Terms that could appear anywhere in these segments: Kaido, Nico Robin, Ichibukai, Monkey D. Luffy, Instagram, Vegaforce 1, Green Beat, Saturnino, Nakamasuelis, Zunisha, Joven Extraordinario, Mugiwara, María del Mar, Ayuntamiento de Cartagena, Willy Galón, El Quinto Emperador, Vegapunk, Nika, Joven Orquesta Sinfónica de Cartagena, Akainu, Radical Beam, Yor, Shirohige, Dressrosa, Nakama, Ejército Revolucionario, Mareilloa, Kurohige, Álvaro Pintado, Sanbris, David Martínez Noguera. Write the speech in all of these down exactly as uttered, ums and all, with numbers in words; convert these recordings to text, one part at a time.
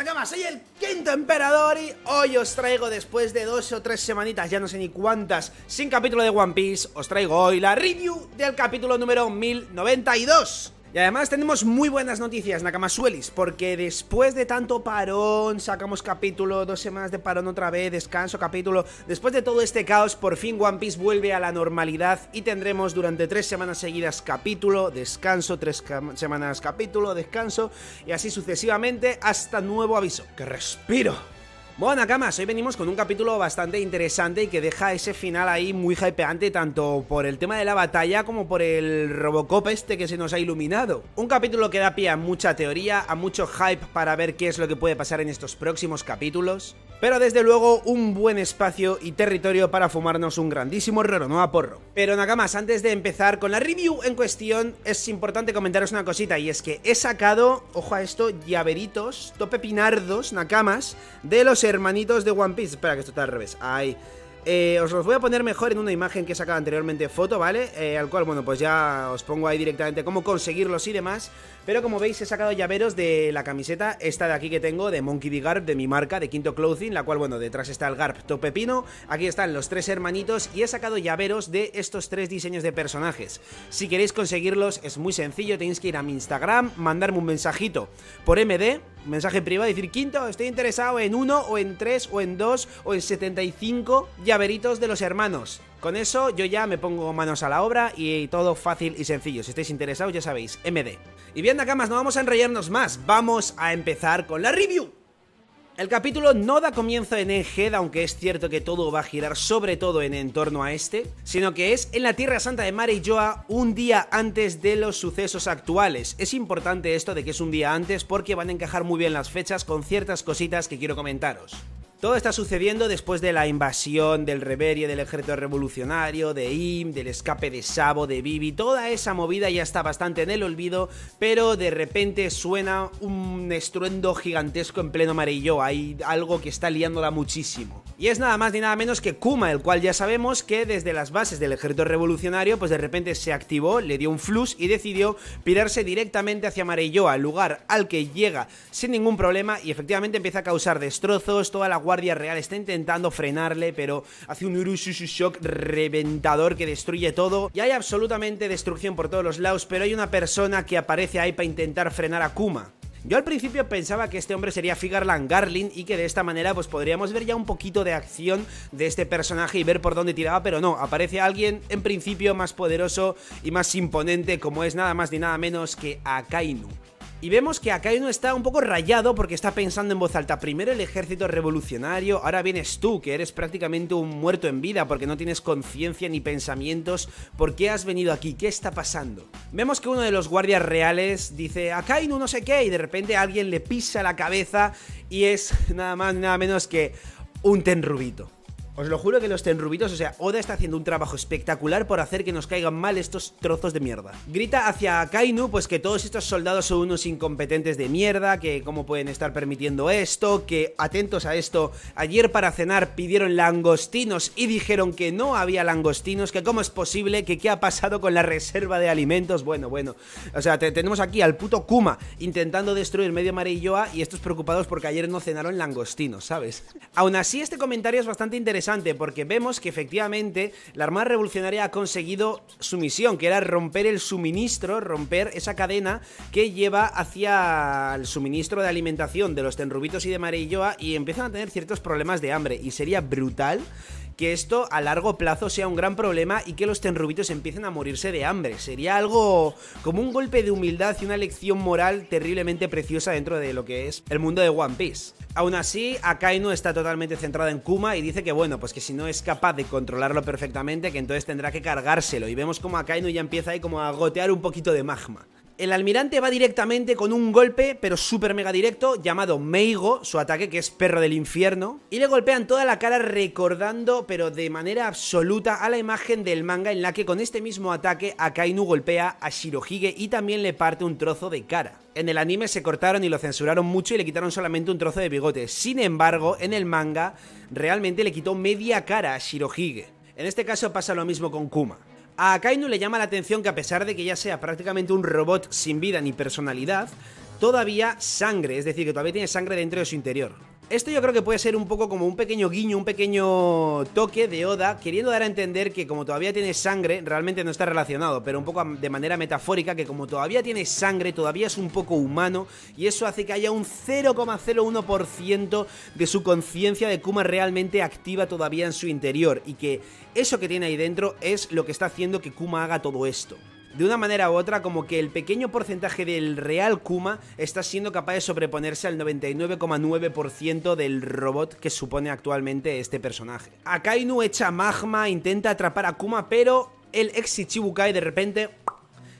Nakama, soy el quinto emperador y hoy os traigo, después de dos o tres semanitas, ya no sé ni cuántas, sin capítulo de One Piece, os traigo hoy la review del capítulo número mil noventa y dos. Y además tenemos muy buenas noticias, Nakamasuelis, porque después de tanto parón, sacamos capítulo, dos semanas de parón otra vez, descanso, capítulo, después de todo este caos, por fin One Piece vuelve a la normalidad y tendremos durante tres semanas seguidas capítulo, descanso, tres semanas capítulo, descanso, y así sucesivamente hasta nuevo aviso. ¡Que respiro! Bueno, Nakamas, hoy venimos con un capítulo bastante interesante y que deja ese final ahí muy hypeante, tanto por el tema de la batalla como por el Robocop este que se nos ha iluminado. Un capítulo que da pie a mucha teoría, a mucho hype para ver qué es lo que puede pasar en estos próximos capítulos, pero desde luego un buen espacio y territorio para fumarnos un grandísimo roro, no a porro. Pero Nakamas, antes de empezar con la review en cuestión, es importante comentaros una cosita, y es que he sacado, ojo a esto, llaveritos, tope pinardos, Nakamas, de los hermanitos de One Piece. Espera, que esto está al revés. Ahí. Eh, os los voy a poner mejor en una imagen que he sacado anteriormente foto, ¿vale? Eh, al cual, bueno, pues ya os pongo ahí directamente cómo conseguirlos y demás. Pero como veis, he sacado llaveros de la camiseta esta de aquí que tengo, de Monkey D. Garp, de mi marca, de Quinto Clothing, la cual, bueno, detrás está el Garp Topepino, aquí están los tres hermanitos, y he sacado llaveros de estos tres diseños de personajes. Si queréis conseguirlos, es muy sencillo, tenéis que ir a mi Instagram, mandarme un mensajito por M D, mensaje privado, decir: Quinto, estoy interesado en uno, o en tres, o en dos, o en setenta y cinco llaveritos de los hermanos. Con eso yo ya me pongo manos a la obra y todo fácil y sencillo. Si estáis interesados, ya sabéis, M D. Y bien, Nakamas, no vamos a enrollarnos más, vamos a empezar con la review. El capítulo no da comienzo en Egghead, aunque es cierto que todo va a girar sobre todo en, en torno a este, sino que es en la Tierra Santa de Mareilloa, un día antes de los sucesos actuales. Es importante esto de que es un día antes porque van a encajar muy bien las fechas con ciertas cositas que quiero comentaros. Todo está sucediendo después de la invasión del reverie del Ejército Revolucionario, de I M, del escape de Sabo, de Bibi. Toda esa movida ya está bastante en el olvido, pero de repente suena un estruendo gigantesco en pleno Mareilloa. Hay algo que está liándola muchísimo. Y es nada más ni nada menos que Kuma, el cual ya sabemos que desde las bases del Ejército Revolucionario, pues de repente se activó, le dio un flux y decidió pirarse directamente hacia Mareilloa, lugar al que llega sin ningún problema y efectivamente empieza a causar destrozos. Toda la Guardia Real está intentando frenarle, pero hace un Urushushi Shock reventador que destruye todo, y hay absolutamente destrucción por todos los lados, pero hay una persona que aparece ahí para intentar frenar a Kuma. Yo al principio pensaba que este hombre sería Figarland Garlin y que de esta manera pues podríamos ver ya un poquito de acción de este personaje y ver por dónde tiraba, pero no, aparece alguien en principio más poderoso y más imponente, como es nada más ni nada menos que Akainu. Y vemos que Akainu está un poco rayado porque está pensando en voz alta: primero el Ejército Revolucionario, ahora vienes tú, que eres prácticamente un muerto en vida porque no tienes conciencia ni pensamientos. ¿Por qué has venido aquí? ¿Qué está pasando? Vemos que uno de los guardias reales dice: Akainu no sé qué, y de repente alguien le pisa la cabeza y es nada más nada menos que un tenrubito. Os lo juro que los tenrubitos, o sea, Oda está haciendo un trabajo espectacular por hacer que nos caigan mal estos trozos de mierda. Grita hacia Akainu pues que todos estos soldados son unos incompetentes de mierda, que cómo pueden estar permitiendo esto, que atentos a esto, ayer para cenar pidieron langostinos y dijeron que no había langostinos, que cómo es posible, que qué ha pasado con la reserva de alimentos. Bueno, bueno, o sea, te, tenemos aquí al puto Kuma intentando destruir medio Mareilloa y estos preocupados porque ayer no cenaron langostinos, ¿sabes? Aún así, este comentario es bastante interesante porque vemos que efectivamente la Armada Revolucionaria ha conseguido su misión, que era romper el suministro, romper esa cadena que lleva hacia el suministro de alimentación de los tenrubitos y de Mareilloa, y empiezan a tener ciertos problemas de hambre, y sería brutal que esto a largo plazo sea un gran problema y que los tenrubitos empiecen a morirse de hambre. Sería algo como un golpe de humildad y una lección moral terriblemente preciosa dentro de lo que es el mundo de One Piece. Aún así, Akainu está totalmente centrada en Kuma y dice que bueno, pues que si no es capaz de controlarlo perfectamente, que entonces tendrá que cargárselo, y vemos como Akainu ya empieza ahí como a gotear un poquito de magma. El almirante va directamente con un golpe, pero súper mega directo, llamado Meigo, su ataque, que es perro del infierno, y le golpean toda la cara recordando, pero de manera absoluta, a la imagen del manga en la que con este mismo ataque Akainu golpea a Shirohige y también le parte un trozo de cara. En el anime se cortaron y lo censuraron mucho y le quitaron solamente un trozo de bigote. Sin embargo, en el manga realmente le quitó media cara a Shirohige. En este caso pasa lo mismo con Kuma. A Akainu le llama la atención que, a pesar de que ya sea prácticamente un robot sin vida ni personalidad, todavía sangre, es decir, que todavía tiene sangre dentro de su interior. Esto yo creo que puede ser un poco como un pequeño guiño, un pequeño toque de Oda, queriendo dar a entender que como todavía tiene sangre, realmente no está relacionado, pero un poco de manera metafórica, que como todavía tiene sangre, todavía es un poco humano, y eso hace que haya un cero coma cero uno por ciento de su conciencia de Kuma realmente activa todavía en su interior, y que eso que tiene ahí dentro es lo que está haciendo que Kuma haga todo esto. De una manera u otra, como que el pequeño porcentaje del real Kuma está siendo capaz de sobreponerse al noventa y nueve coma nueve por ciento del robot que supone actualmente este personaje. Akainu echa magma, intenta atrapar a Kuma, pero el ex Ichibukai de repente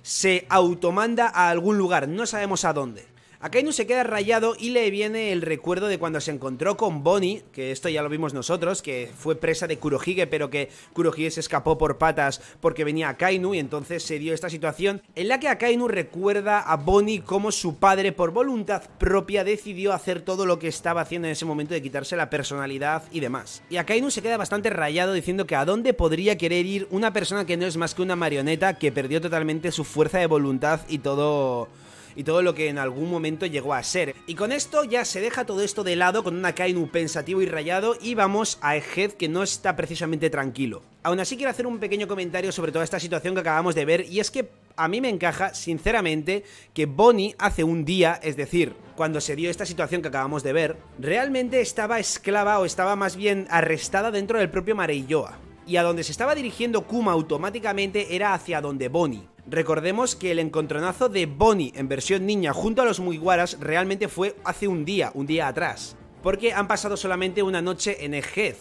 se automanda a algún lugar, no sabemos a dónde. Akainu se queda rayado y le viene el recuerdo de cuando se encontró con Bonnie, que esto ya lo vimos nosotros, que fue presa de Kurohige, pero que Kurohige se escapó por patas porque venía Akainu, y entonces se dio esta situación en la que Akainu recuerda a Bonnie como su padre por voluntad propia decidió hacer todo lo que estaba haciendo en ese momento de quitarse la personalidad y demás. Y Akainu se queda bastante rayado diciendo que a dónde podría querer ir una persona que no es más que una marioneta que perdió totalmente su fuerza de voluntad y todo... y todo lo que en algún momento llegó a ser. Y con esto ya se deja todo esto de lado, con un Akainu pensativo y rayado, y vamos a Egghead, que no está precisamente tranquilo. Aún así quiero hacer un pequeño comentario sobre toda esta situación que acabamos de ver, y es que a mí me encaja, sinceramente, que Bonnie hace un día, es decir, cuando se dio esta situación que acabamos de ver, realmente estaba esclava, o estaba más bien arrestada dentro del propio Mareilloa. Y a donde se estaba dirigiendo Kuma automáticamente era hacia donde Bonnie. Recordemos que el encontronazo de Bonnie en versión niña junto a los Mugiwaras realmente fue hace un día, un día atrás, porque han pasado solamente una noche en Egghead,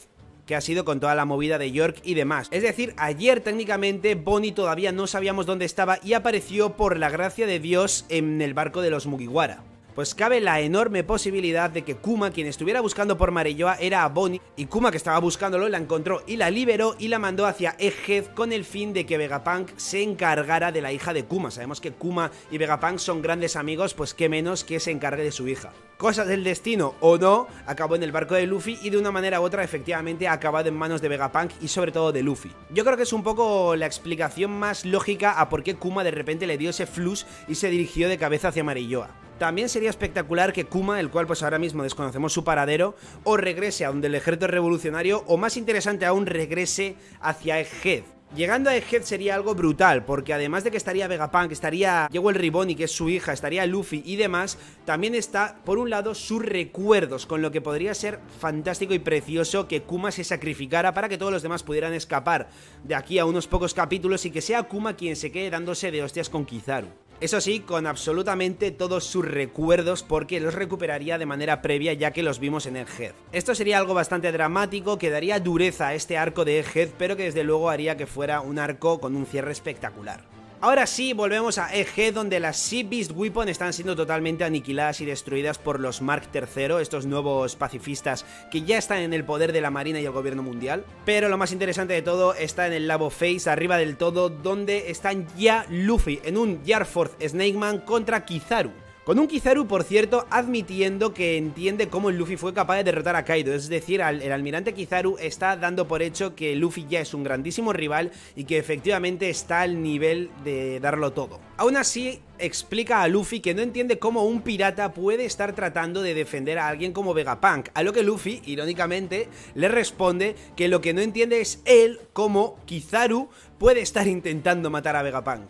que ha sido con toda la movida de York y demás. Es decir, ayer técnicamente Bonnie todavía no sabíamos dónde estaba y apareció por la gracia de Dios en el barco de los Mugiwara. Pues cabe la enorme posibilidad de que Kuma, quien estuviera buscando por Mareilloa, era a Bonnie, y Kuma, que estaba buscándolo, la encontró y la liberó y la mandó hacia Egghead con el fin de que Vegapunk se encargara de la hija de Kuma. Sabemos que Kuma y Vegapunk son grandes amigos, pues qué menos que se encargue de su hija. Cosas del destino o no, acabó en el barco de Luffy y de una manera u otra efectivamente ha acabado en manos de Vegapunk y sobre todo de Luffy. Yo creo que es un poco la explicación más lógica a por qué Kuma de repente le dio ese flush y se dirigió de cabeza hacia Mareilloa. También sería espectacular que Kuma, el cual pues ahora mismo desconocemos su paradero, o regrese a donde el Ejército Revolucionario, o más interesante aún, regrese hacia Egghead. Llegando a Egghead sería algo brutal, porque además de que estaría Vegapunk, estaría Jewel Riboni, que es su hija, estaría Luffy y demás, también está, por un lado, sus recuerdos, con lo que podría ser fantástico y precioso que Kuma se sacrificara para que todos los demás pudieran escapar de aquí a unos pocos capítulos y que sea Kuma quien se quede dándose de hostias con Kizaru. Eso sí, con absolutamente todos sus recuerdos, porque los recuperaría de manera previa ya que los vimos en Egghead. Esto sería algo bastante dramático, que daría dureza a este arco de Egghead, pero que desde luego haría que fuera un arco con un cierre espectacular. Ahora sí, volvemos a Egghead, donde las Sea Beast Weapon están siendo totalmente aniquiladas y destruidas por los Mark tercero, estos nuevos pacifistas que ya están en el poder de la Marina y el gobierno mundial. Pero lo más interesante de todo está en el Labo Face, arriba del todo, donde están ya Luffy en un Gear cuatro Snake Man contra Kizaru. Con un Kizaru, por cierto, admitiendo que entiende cómo Luffy fue capaz de derrotar a Kaido. Es decir, el almirante Kizaru está dando por hecho que Luffy ya es un grandísimo rival y que efectivamente está al nivel de darlo todo. Aún así, explica a Luffy que no entiende cómo un pirata puede estar tratando de defender a alguien como Vegapunk. A lo que Luffy, irónicamente, le responde que lo que no entiende es él cómo Kizaru puede estar intentando matar a Vegapunk.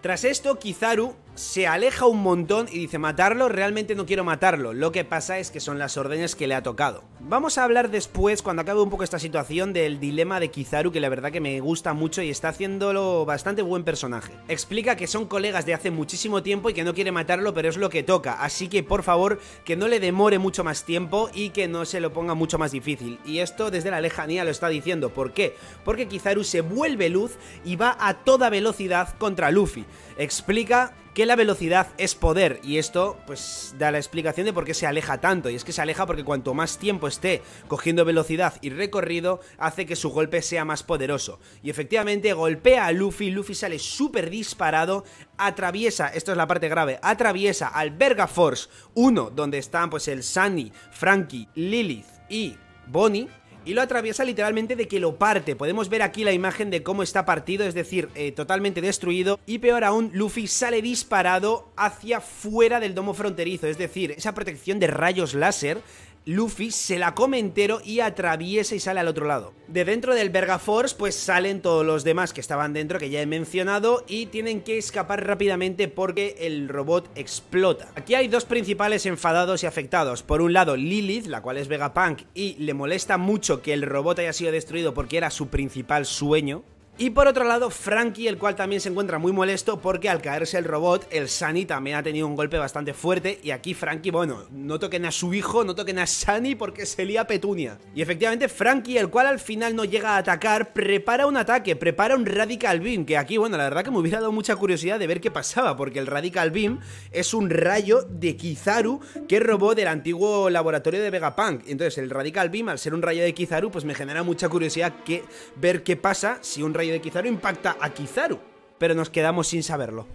Tras esto, Kizaru se aleja un montón y dice: matarlo, realmente no quiero matarlo. Lo que pasa es que son las órdenes que le ha tocado. Vamos a hablar después, cuando acabe un poco esta situación, del dilema de Kizaru, que la verdad que me gusta mucho y está haciéndolo bastante buen personaje. Explica que son colegas de hace muchísimo tiempo y que no quiere matarlo, pero es lo que toca. Así que, por favor, que no le demore mucho más tiempo y que no se lo ponga mucho más difícil. Y esto desde la lejanía lo está diciendo. ¿Por qué? Porque Kizaru se vuelve luz y va a toda velocidad contra Luffy. Explica que la velocidad es poder, y esto pues da la explicación de por qué se aleja tanto, y es que se aleja porque cuanto más tiempo esté cogiendo velocidad y recorrido, hace que su golpe sea más poderoso. Y efectivamente golpea a Luffy, Luffy sale súper disparado, atraviesa, esto es la parte grave, atraviesa al Vegaforce uno, donde están pues el Sunny, Frankie, Lilith y Bonnie, y lo atraviesa literalmente de que lo parte. Podemos ver aquí la imagen de cómo está partido, es decir, eh, totalmente destruido, y peor aún, Luffy sale disparado hacia fuera del domo fronterizo, es decir, esa protección de rayos láser, Luffy se la come entero y atraviesa y sale al otro lado. De dentro del Vegaforce pues salen todos los demás que estaban dentro, que ya he mencionado, y tienen que escapar rápidamente porque el robot explota. Aquí hay dos principales enfadados y afectados. Por un lado Lilith, la cual es Vegapunk, y le molesta mucho que el robot haya sido destruido porque era su principal sueño. Y por otro lado, Frankie, el cual también se encuentra muy molesto porque al caerse el robot, el Sunny también ha tenido un golpe bastante fuerte. Y aquí Frankie, bueno, no toquen a su hijo, no toquen a Sunny porque se lía petunia. Y efectivamente Frankie, el cual al final no llega a atacar, prepara un ataque, prepara un Radical Beam. Que aquí, bueno, la verdad que me hubiera dado mucha curiosidad de ver qué pasaba, porque el Radical Beam es un rayo de Kizaru que robó del antiguo laboratorio de Vegapunk. Entonces el Radical Beam, al ser un rayo de Kizaru, pues me genera mucha curiosidad que, ver qué pasa si un rayo de Kizaru impacta a Kizaru, pero nos quedamos sin saberlo.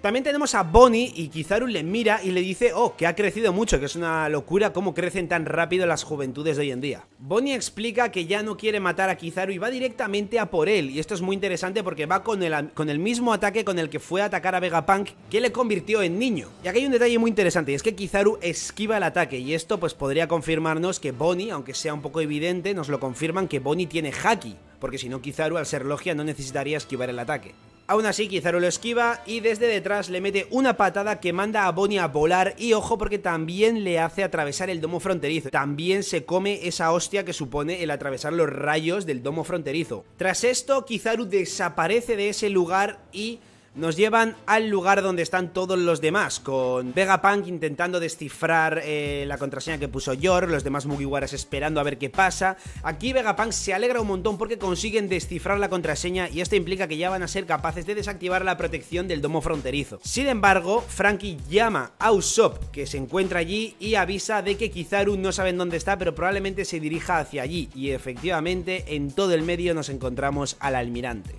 También tenemos a Bonnie y Kizaru le mira y le dice, oh, que ha crecido mucho, que es una locura cómo crecen tan rápido las juventudes de hoy en día. Bonnie explica que ya no quiere matar a Kizaru y va directamente a por él, y esto es muy interesante porque va con el, con el mismo ataque con el que fue a atacar a Vegapunk, que le convirtió en niño. Y aquí hay un detalle muy interesante, y es que Kizaru esquiva el ataque, y esto pues podría confirmarnos que Bonnie, aunque sea un poco evidente, nos lo confirman que Bonnie tiene haki, porque si no Kizaru al ser logia no necesitaría esquivar el ataque. Aún así Kizaru lo esquiva y desde detrás le mete una patada que manda a Bonnie a volar, y ojo porque también le hace atravesar el domo fronterizo. También se come esa hostia que supone el atravesar los rayos del domo fronterizo. Tras esto Kizaru desaparece de ese lugar y nos llevan al lugar donde están todos los demás, con Vegapunk intentando descifrar eh, la contraseña que puso Yor, los demás Mugiwaras esperando a ver qué pasa. Aquí Vegapunk se alegra un montón porque consiguen descifrar la contraseña, y esto implica que ya van a ser capaces de desactivar la protección del domo fronterizo. Sin embargo, Frankie llama a Usopp, que se encuentra allí, y avisa de que Kizaru no saben dónde está, pero probablemente se dirija hacia allí, y efectivamente en todo el medio nos encontramos al almirante.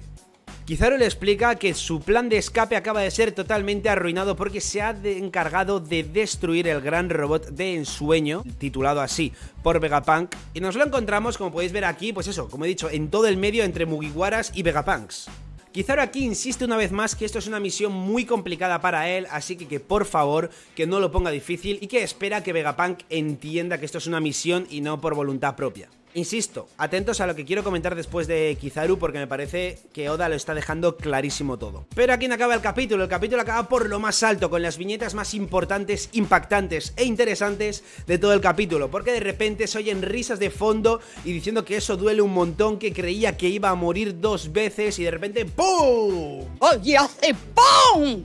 Kizaru le explica que su plan de escape acaba de ser totalmente arruinado porque se ha encargado de destruir el gran robot de ensueño, titulado así por Vegapunk, y nos lo encontramos, como podéis ver aquí, pues eso, como he dicho, en todo el medio entre Mugiwaras y Vegapunks. Kizaru aquí insiste una vez más que esto es una misión muy complicada para él, así que que por favor que no lo ponga difícil y que espera que Vegapunk entienda que esto es una misión y no por voluntad propia. Insisto, atentos a lo que quiero comentar después de Kizaru porque me parece que Oda lo está dejando clarísimo todo. Pero aquí no acaba el capítulo, el capítulo acaba por lo más alto, con las viñetas más importantes, impactantes e interesantes de todo el capítulo, porque de repente se oyen risas de fondo y diciendo que eso duele un montón, que creía que iba a morir dos veces, y de repente ¡pum! ¡Oye, hace pum!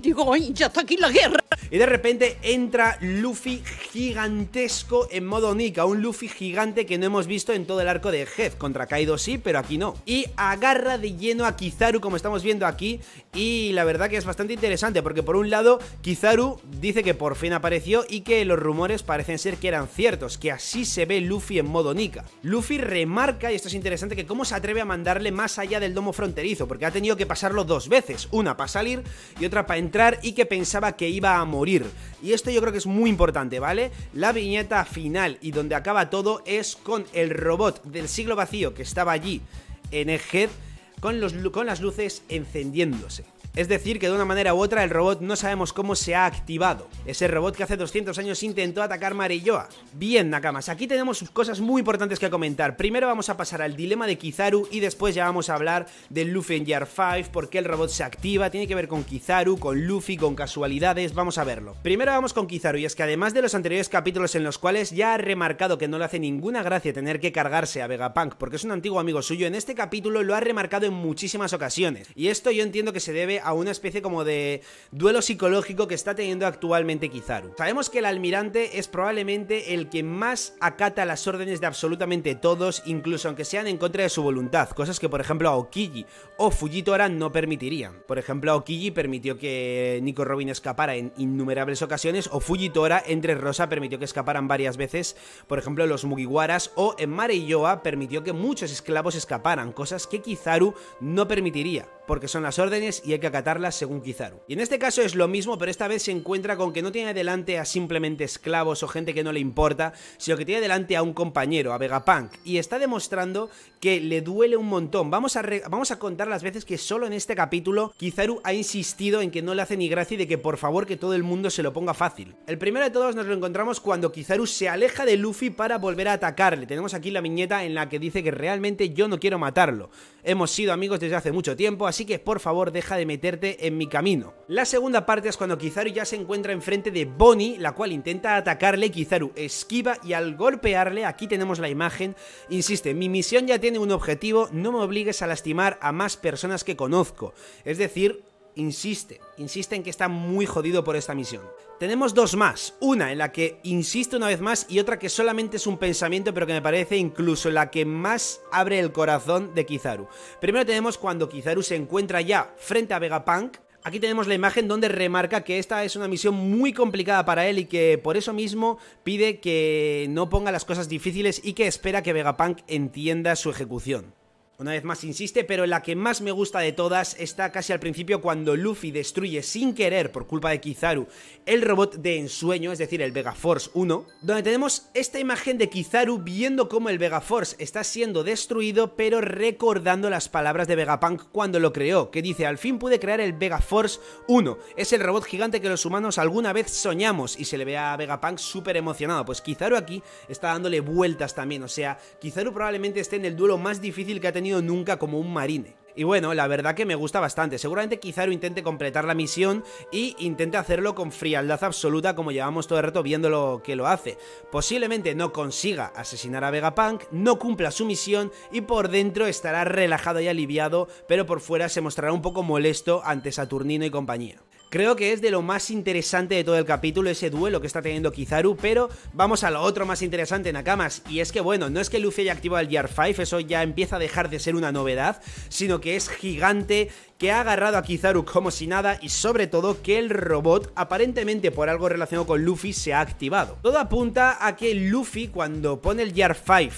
Digo, ¡ay, ya está aquí la guerra! Y de repente entra Luffy gigantesco en modo Nika, un Luffy gigante que no hemos visto en todo el arco de Egghead. Contra Kaido sí, pero aquí no. Y agarra de lleno a Kizaru, como estamos viendo aquí, y la verdad que es bastante interesante, porque por un lado Kizaru dice que por fin apareció y que los rumores parecen ser que eran ciertos, que así se ve Luffy en modo Nika. Luffy remarca, y esto es interesante, que cómo se atreve a mandarle más allá del domo fronterizo, porque ha tenido que pasarlo dos veces, una para salir y otra para entrar, y que pensaba que iba a morir. Y esto yo creo que es muy importante, ¿vale? La viñeta final y donde acaba todo es con el robot del siglo vacío que estaba allí en Egghead con, los, con las luces encendiéndose. Es decir, que de una manera u otra el robot no sabemos cómo se ha activado. Ese robot que hace doscientos años intentó atacar Mareilloa. Bien, Nakamas, aquí tenemos cosas muy importantes que comentar. Primero vamos a pasar al dilema de Kizaru y después ya vamos a hablar del Luffy en Gear cinco, por qué el robot se activa, tiene que ver con Kizaru, con Luffy, con casualidades, vamos a verlo. Primero vamos con Kizaru, y es que además de los anteriores capítulos en los cuales ya ha remarcado que no le hace ninguna gracia tener que cargarse a Vegapunk, porque es un antiguo amigo suyo, en este capítulo lo ha remarcado en muchísimas ocasiones. Y esto yo entiendo que se debe a a una especie como de duelo psicológico que está teniendo actualmente Kizaru. Sabemos que el almirante es probablemente el que más acata las órdenes de absolutamente todos, incluso aunque sean en contra de su voluntad, cosas que por ejemplo a Aokiji o Fujitora no permitirían. Por ejemplo, Aokiji permitió que Nico Robin escapara en innumerables ocasiones, o Fujitora entre Rosa permitió que escaparan varias veces, por ejemplo los Mugiwaras, o en Mareilloa permitió que muchos esclavos escaparan, cosas que Kizaru no permitiría, porque son las órdenes y hay que acatar acatarlas según Kizaru. Y en este caso es lo mismo, pero esta vez se encuentra con que no tiene delante a simplemente esclavos o gente que no le importa, sino que tiene delante a un compañero, a Vegapunk, y está demostrando que le duele un montón. Vamos a, re vamos a contar las veces que solo en este capítulo Kizaru ha insistido en que no le hace ni gracia y de que por favor que todo el mundo se lo ponga fácil. El primero de todos nos lo encontramos cuando Kizaru se aleja de Luffy para volver a atacarle. Tenemos aquí la viñeta en la que dice que realmente yo no quiero matarlo. Hemos sido amigos desde hace mucho tiempo, así que por favor deja de meterte en mi camino. La segunda parte es cuando Kizaru ya se encuentra enfrente de Bonnie, la cual intenta atacarle, Kizaru esquiva y al golpearle, aquí tenemos la imagen, insiste, mi misión ya tiene un objetivo, no me obligues a lastimar a más personas que conozco. Es decir, insiste, insiste en que está muy jodido por esta misión. Tenemos dos más, una en la que insiste una vez más y otra que solamente es un pensamiento, pero que me parece incluso la que más abre el corazón de Kizaru. Primero tenemos cuando Kizaru se encuentra ya frente a Vegapunk. Aquí tenemos la imagen donde remarca que esta es una misión muy complicada para él y que por eso mismo pide que no ponga las cosas difíciles y que espera que Vegapunk entienda su ejecución. Una vez más insiste, pero la que más me gusta de todas está casi al principio cuando Luffy destruye sin querer, por culpa de Kizaru, el robot de ensueño, es decir, el Vegaforce uno, donde tenemos esta imagen de Kizaru viendo cómo el Vegaforce está siendo destruido, pero recordando las palabras de Vegapunk cuando lo creó, que dice, al fin pude crear el Vegaforce uno, es el robot gigante que los humanos alguna vez soñamos, y se le ve a Vegapunk súper emocionado. Pues Kizaru aquí está dándole vueltas también, o sea, Kizaru probablemente esté en el duelo más difícil que ha tenido nunca como un marine. Y bueno, la verdad que me gusta bastante. Seguramente Kizaru intente completar la misión y intente hacerlo con frialdad absoluta, como llevamos todo el rato viendo lo que lo hace. Posiblemente no consiga asesinar a Vegapunk, no cumpla su misión y por dentro estará relajado y aliviado, pero por fuera se mostrará un poco molesto ante Saturnino y compañía. Creo que es de lo más interesante de todo el capítulo ese duelo que está teniendo Kizaru, pero vamos a lo otro más interesante, Nakamas, y es que bueno, no es que Luffy haya activado el Gear cinco, eso ya empieza a dejar de ser una novedad, sino que es gigante, que ha agarrado a Kizaru como si nada y sobre todo que el robot, aparentemente por algo relacionado con Luffy, se ha activado. Todo apunta a que Luffy, cuando pone el Gear cinco,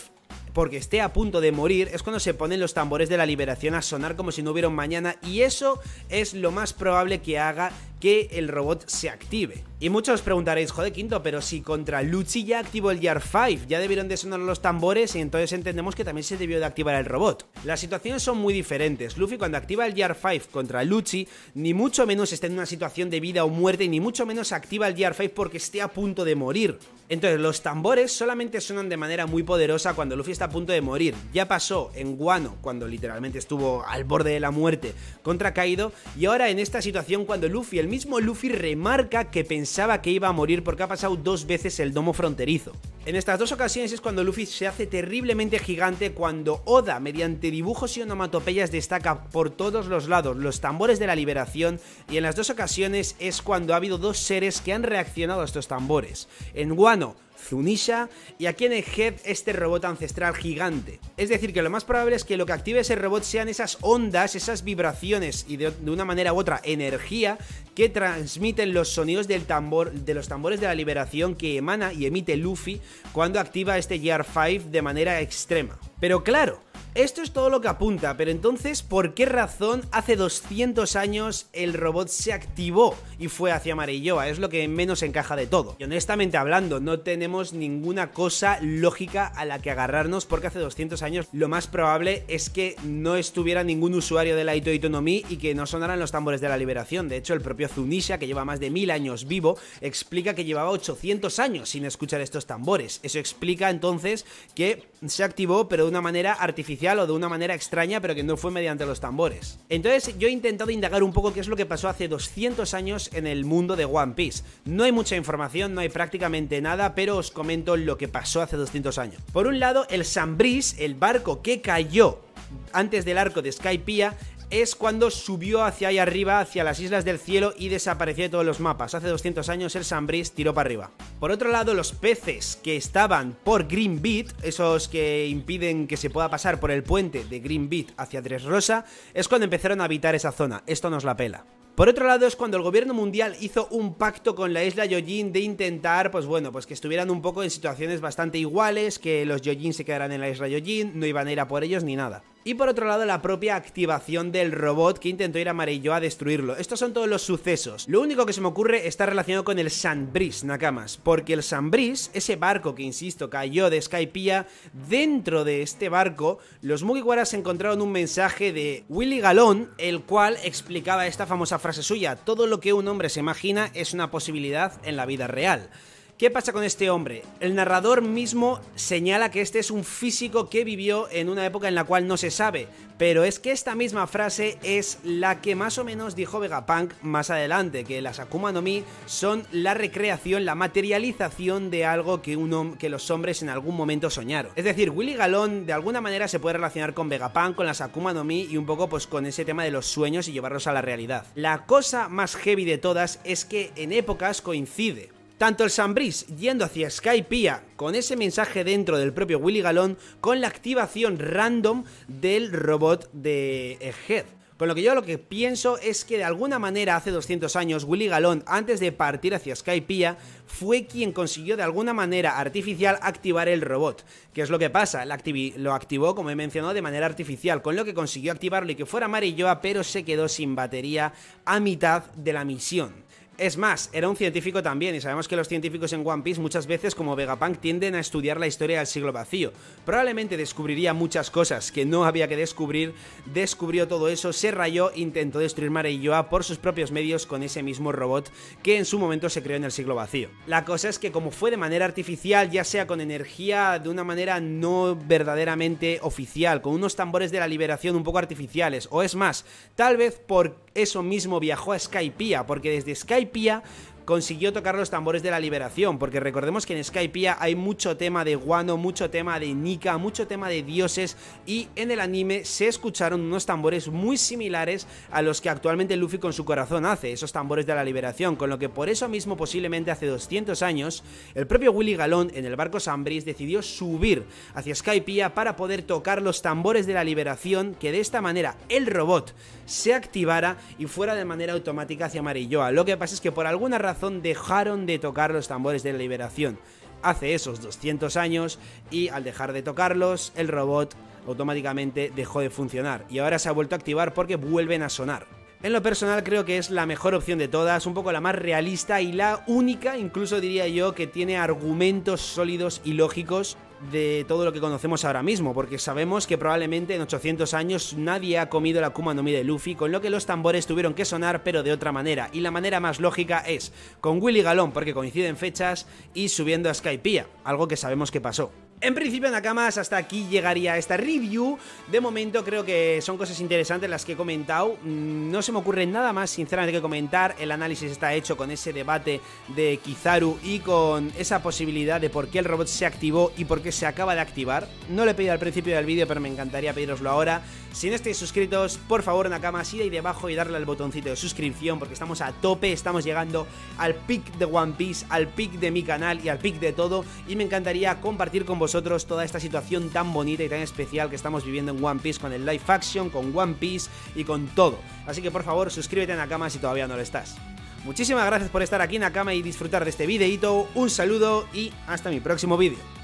porque esté a punto de morir, es cuando se ponen los tambores de la liberación a sonar como si no hubiera un mañana, y eso es lo más probable que haga que el robot se active. Y muchos os preguntaréis, joder Quinto, pero si contra Lucci ya activó el Gear cinco, ya debieron de sonar los tambores y entonces entendemos que también se debió de activar el robot. Las situaciones son muy diferentes. Luffy cuando activa el Gear cinco contra Lucci, ni mucho menos está en una situación de vida o muerte y ni mucho menos activa el Gear cinco porque esté a punto de morir. Entonces los tambores solamente sonan de manera muy poderosa cuando Luffy está a punto de morir. Ya pasó en Guano cuando literalmente estuvo al borde de la muerte contra Kaido y ahora en esta situación cuando Luffy, el mismo Luffy remarca que pensaba que iba a morir porque ha pasado dos veces el domo fronterizo. En estas dos ocasiones es cuando Luffy se hace terriblemente gigante, cuando Oda mediante dibujos y onomatopeyas destaca por todos los lados los tambores de la liberación, y en las dos ocasiones es cuando ha habido dos seres que han reaccionado a estos tambores. En Guano, Zunisha, y aquí en Egghead, este robot ancestral gigante. Es decir, que lo más probable es que lo que active ese robot sean esas ondas, esas vibraciones y de, de una manera u otra energía que transmiten los sonidos del tambor, de los tambores de la liberación que emana y emite Luffy cuando activa este Gear cinco de manera extrema. Pero claro, esto es todo lo que apunta, pero entonces, ¿por qué razón hace doscientos años el robot se activó y fue hacia Mareilloa? Es lo que menos encaja de todo. Y honestamente hablando, no tenemos ninguna cosa lógica a la que agarrarnos, porque hace doscientos años lo más probable es que no estuviera ningún usuario de la Ito Ito no Mi y que no sonaran los tambores de la liberación. De hecho, el propio Zunisha, que lleva más de mil años vivo, explica que llevaba ochocientos años sin escuchar estos tambores. Eso explica entonces que se activó, pero de una manera artificial o de una manera extraña, pero que no fue mediante los tambores. Entonces yo he intentado indagar un poco qué es lo que pasó hace doscientos años en el mundo de One Piece. No hay mucha información, no hay prácticamente nada, pero os comento lo que pasó hace doscientos años. Por un lado, el Sanbris, el barco que cayó antes del arco de Skypiea, es cuando subió hacia ahí arriba, hacia las Islas del Cielo, y desapareció de todos los mapas. Hace doscientos años el Sanbris tiró para arriba. Por otro lado, los peces que estaban por Green Beat, esos que impiden que se pueda pasar por el puente de Green Beat hacia Dressrosa, es cuando empezaron a habitar esa zona. Esto nos la pela. Por otro lado, es cuando el gobierno mundial hizo un pacto con la isla Yojin de intentar, pues bueno, pues que estuvieran un poco en situaciones bastante iguales, que los Yojin se quedaran en la isla Yojin, no iban a ir a por ellos ni nada. Y por otro lado, la propia activación del robot que intentó ir a Mareilloa a destruirlo. Estos son todos los sucesos. Lo único que se me ocurre está relacionado con el Sanbris, Nakamas, porque el Sanbris, ese barco que, insisto, cayó de Skypiea, dentro de este barco, los Mugiwaras encontraron un mensaje de Willy Galón, el cual explicaba esta famosa frase suya: todo lo que un hombre se imagina es una posibilidad en la vida real. ¿Qué pasa con este hombre? El narrador mismo señala que este es un físico que vivió en una época en la cual no se sabe, pero es que esta misma frase es la que más o menos dijo Vegapunk más adelante, que las Akuma no Mi son la recreación, la materialización de algo que, un que los hombres en algún momento soñaron. Es decir, Willy Galón de alguna manera se puede relacionar con Vegapunk, con las Akuma no Mi y un poco pues con ese tema de los sueños y llevarlos a la realidad. La cosa más heavy de todas es que en épocas coincide. Tanto el Sanbris yendo hacia Skypiea con ese mensaje dentro del propio Willy Galón con la activación random del robot de Egghead. Con lo que yo lo que pienso es que de alguna manera hace doscientos años Willy Galón, antes de partir hacia Skypiea, fue quien consiguió de alguna manera artificial activar el robot. ¿Qué es lo que pasa? Activi lo activó, como he mencionado, de manera artificial, con lo que consiguió activarlo y que fuera Mareilloa, pero se quedó sin batería a mitad de la misión. Es más, era un científico también, y sabemos que los científicos en One Piece muchas veces, como Vegapunk, tienden a estudiar la historia del siglo vacío. Probablemente descubriría muchas cosas que no había que descubrir, descubrió todo eso, se rayó, intentó destruir Mareilloa por sus propios medios con ese mismo robot que en su momento se creó en el siglo vacío. La cosa es que como fue de manera artificial, ya sea con energía de una manera no verdaderamente oficial, con unos tambores de la liberación un poco artificiales, o es más, tal vez por eso mismo viajó a Skypiea, porque desde Skypiea consiguió tocar los tambores de la liberación, porque recordemos que en Skypiea hay mucho tema de guano, mucho tema de Nika, mucho tema de dioses, y en el anime se escucharon unos tambores muy similares a los que actualmente Luffy con su corazón hace, esos tambores de la liberación, con lo que por eso mismo posiblemente hace doscientos años el propio Willy Galón en el barco Sanbris decidió subir hacia Skypiea para poder tocar los tambores de la liberación, que de esta manera el robot se activara y fuera de manera automática hacia Mareilloa. Lo que pasa es que por alguna razón dejaron de tocar los tambores de la liberación hace esos doscientos años, y al dejar de tocarlos el robot automáticamente dejó de funcionar y ahora se ha vuelto a activar porque vuelven a sonar. En lo personal creo que es la mejor opción de todas, un poco la más realista y la única, incluso diría yo, que tiene argumentos sólidos y lógicos de todo lo que conocemos ahora mismo, porque sabemos que probablemente en ochocientos años nadie ha comido la Akuma no Mi de Luffy, con lo que los tambores tuvieron que sonar pero de otra manera, y la manera más lógica es con Willy Galón porque coinciden fechas y subiendo a Skypiea, algo que sabemos que pasó. En principio, Nakamas, hasta aquí llegaría esta review. De momento creo que son cosas interesantes las que he comentado. No se me ocurre nada más sinceramente que comentar. El análisis está hecho con ese debate de Kizaru y con esa posibilidad de por qué el robot se activó y por qué se acaba de activar. No lo he pedido al principio del vídeo, pero me encantaría pedíroslo ahora. Si no estáis suscritos, por favor, Nakamas, id ahí debajo y darle al botoncito de suscripción, porque estamos a tope, estamos llegando al pic de One Piece, al pic de mi canal y al pic de todo, y me encantaría compartir con vosotros Vosotros toda esta situación tan bonita y tan especial que estamos viviendo en One Piece, con el live action, con One Piece y con todo. Así que por favor suscríbete a Nakama si todavía no lo estás. Muchísimas gracias por estar aquí, Nakama, y disfrutar de este videito. Un saludo y hasta mi próximo vídeo.